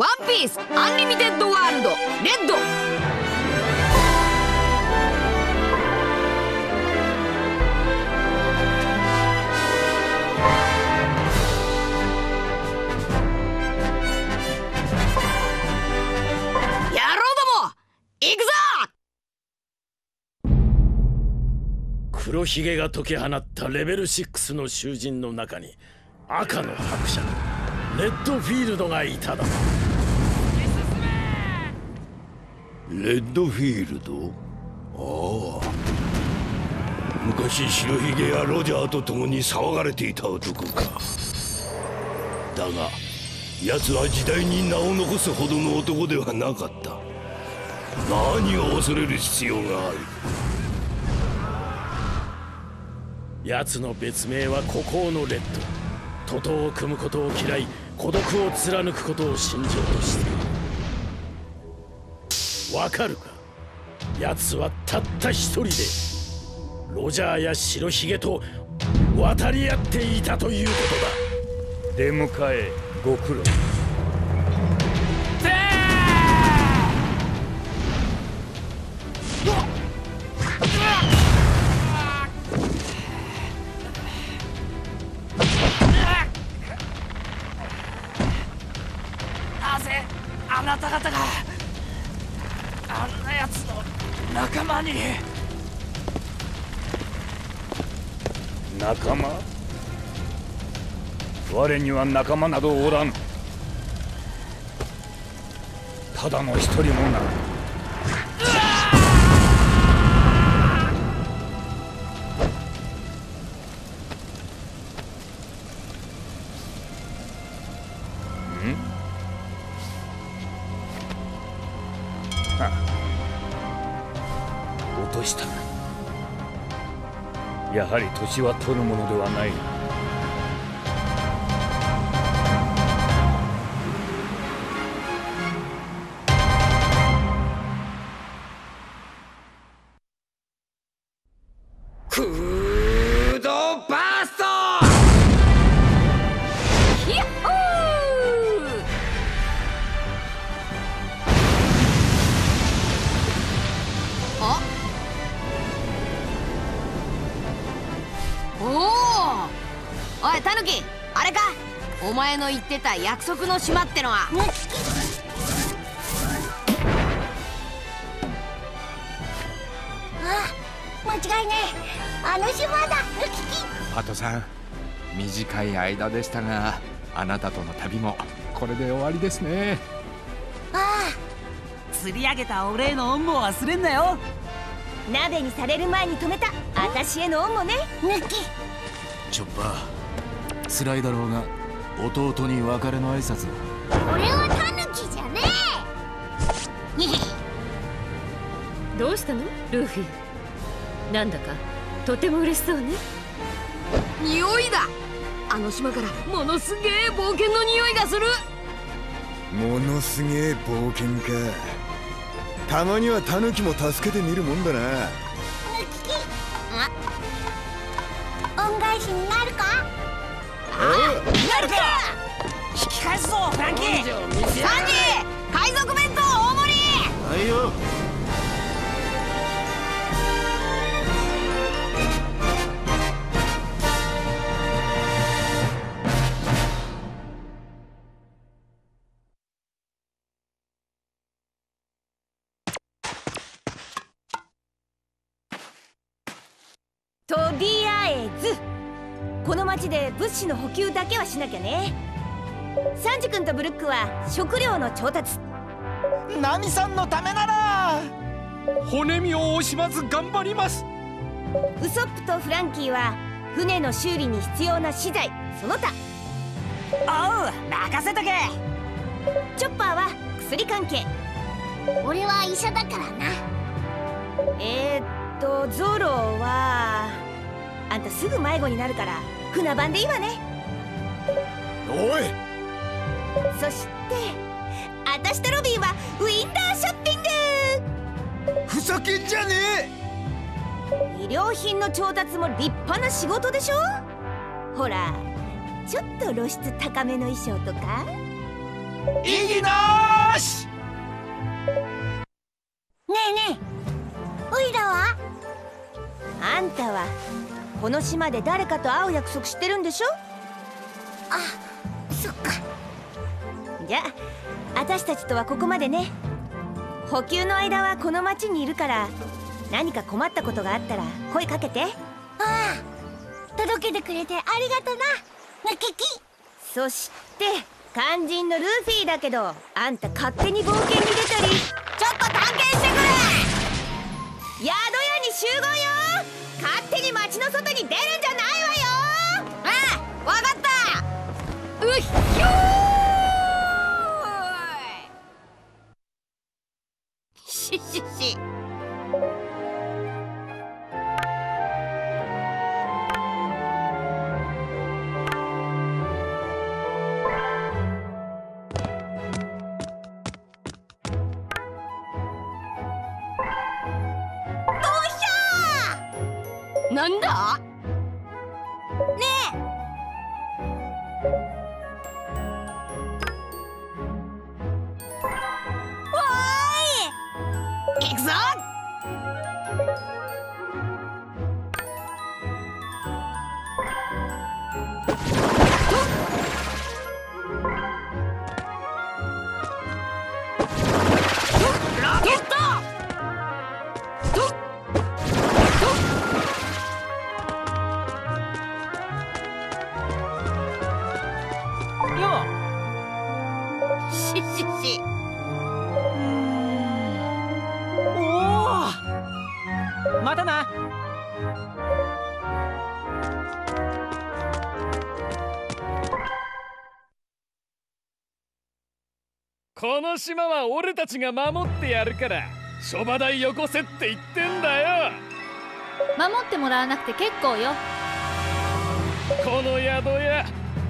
ワンピースアンリミテッドワールドレッド。野郎ども行くぞ。黒ひげが解き放ったレベル6の囚人の中に赤の伯爵レッドフィールドがいただろう。レッドフィールド、ああ、昔白ひげやロジャーと共に騒がれていた男か。だが奴は時代に名を残すほどの男ではなかった。何を恐れる必要がある。奴の別名は孤高のレッド。徒党を組むことを嫌い、孤独を貫くことを信条としている。わかるか、奴はたった一人でロジャーや白ひげと渡り合っていたということだ。出迎えご苦労。なぜあなた方があんな奴の仲間に。仲間？我には仲間などおらん。ただの一人者な。ん？落とした。やはり年は取るものではない。クードバースト！ヤッホー！おいタヌキ、あれか、お前の言ってた約束の島ってのは。あ、間違いねえ、あの島だ。ヌキキパトさん、短い間でしたがあなたとの旅もこれで終わりですね。ああ、釣り上げたお礼の恩も忘れんなよ。鍋にされる前に止めた私への恩もね。ヌキチョッパー、辛いだろうが弟に別れの挨拶を。俺はタヌキじゃねえ。どうしたのルフィ、なんだかとても嬉しそうね。匂いだ、あの島からものすげえ冒険の匂いがする。ものすげえ冒険か。たまにはタヌキも助けてみるもんだな。恩返しになるか。なるか。引き返すぞフランキー。サンジ、海賊弁当大盛り。はいよ。とりあえずこの町で物資の補給だけはしなきゃね。サンジ君とブルックは食料の調達。ナミさんのためなら骨身を惜しまず頑張ります。ウソップとフランキーは船の修理に必要な資材その他。おう、任せとけ。チョッパーは薬関係。俺は医者だからな。ゾロはあんたすぐ迷子になるから船番でいいわね。おい、そしてあたしとロビンはウィンターショッピング。ふざけんじゃねえ。医療品の調達も立派な仕事でしょ。ほらちょっと露出高めの衣装とか。異議なし。ねえねえ、おいらは？あんたはこの島で誰かと会う約束してるんでしょ？あ、そっか。じゃあ私たちとはここまでね。補給の間はこの町にいるから、何か困ったことがあったら声かけて。ああ、届けてくれてありがとな、ムキキ。そして肝心のルフィだけど、あんた勝手に冒険に出たり。ちょっと探検してくる。宿屋に集合よ。勝手に町の外に出るんじゃないわよ。ああ、わかった。うっひょー。ししし。なんだ？ねえ。おーい。行くぞ。ラケット。またな。この島は俺たちが守ってやるから、諸話代よこせって言ってんだよ。守ってもらわなくて結構よ。この宿屋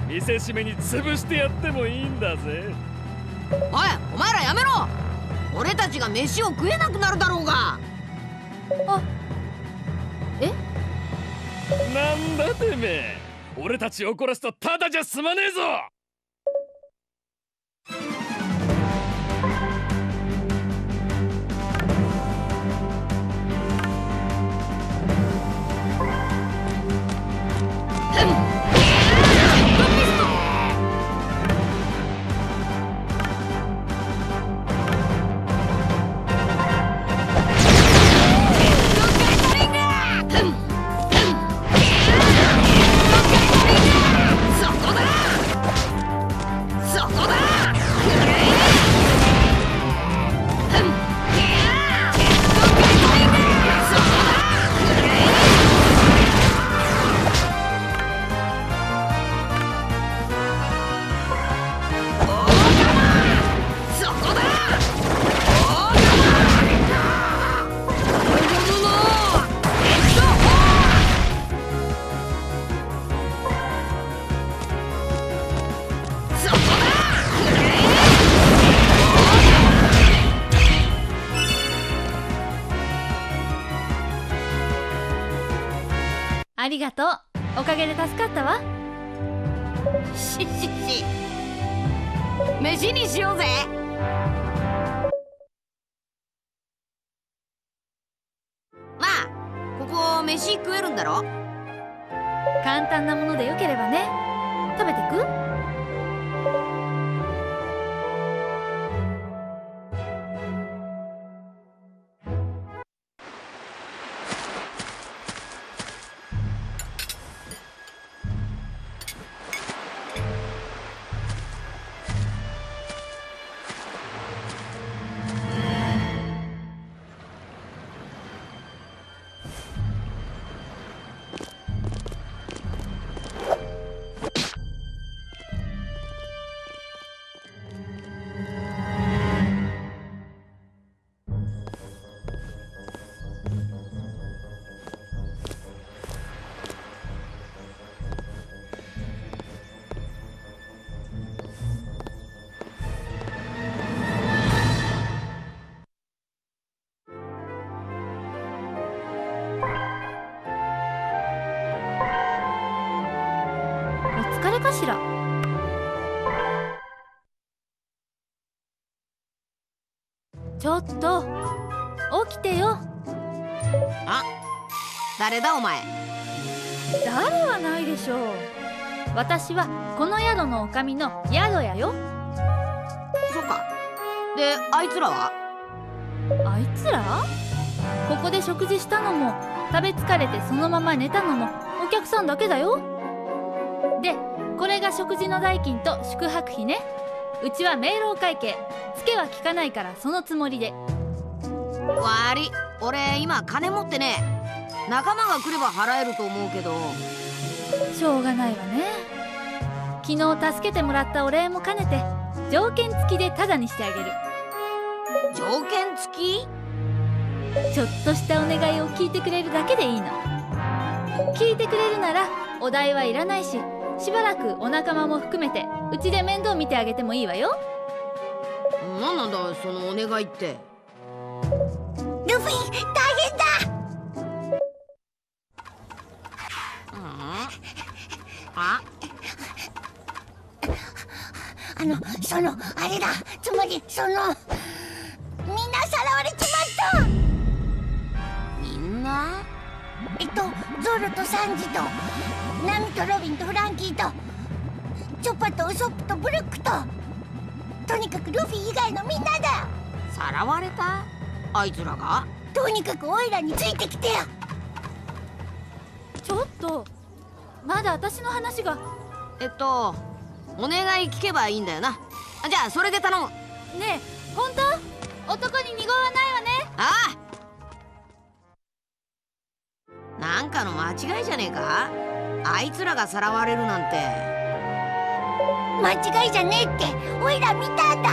見せしめに潰してやってもいいんだぜ。おい、お前らやめろ。俺たちが飯を食えなくなるだろうが。あ、なんだてめえ、俺たちを怒らせたただじゃ済まねえぞ。ありがとう。おかげで助かったわ。ししし。飯にしようぜ。まあ、ここ飯食えるんだろ？簡単なものでよければね。食べてく？お疲れかしら。ちょっと起きてよ。あ、誰だお前。誰はないでしょう。私はこの宿の女将の宿やよ。そうか。で、あいつらは？あいつら？ここで食事したのも食べ疲れてそのまま寝たのもお客さんだけだよ。で、これが食事の代金と宿泊費ね。うちは明朗会計、ツケは効かないからそのつもりで。わり、俺今金持ってねえ。仲間が来れば払えると思うけど。しょうがないわね。昨日助けてもらったお礼も兼ねて条件付きでタダにしてあげる。条件付き？ちょっとしたお願いを聞いてくれるだけでいいの。聞いてくれるならお代はいらないし、しばらくお仲間も含めてうちで面倒見てあげてもいいわよ。何なんだそのお願いって。ルフィ大変だ。あ、そのあれだ、つまりそのみんなさらわれちまった。みんな？ゾロとサンジとナミとロビンとフランキーとチョパとウソップとブルックと、とにかくルフィ以外のみんなだ。さらわれた？あいつらが？とにかくオイラについてきてよ。ちょっと、まだ私の話が。お願い聞けばいいんだよな。じゃあそれで頼むね。え、本当？男に二言はないわね。ああ、なんかの間違いじゃねえか。あいつらがさらわれるなんて。間違いじゃねえってオイラ見たんだ。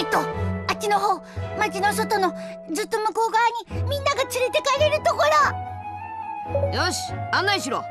あっちの方、町の外のずっと向こう側にみんなが連れてかれるところ。よし、案内しろ。